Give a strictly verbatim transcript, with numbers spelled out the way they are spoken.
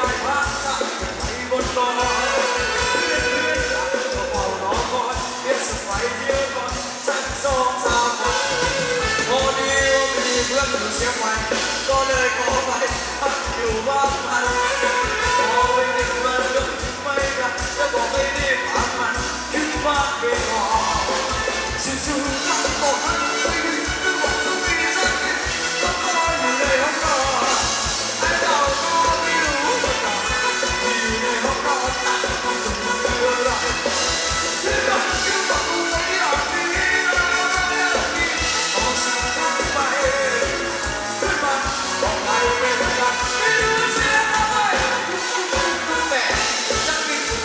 Hãy subscribe cho kênh Ghiền Mì Gõ để không bỏ lỡ những video hấp dẫn.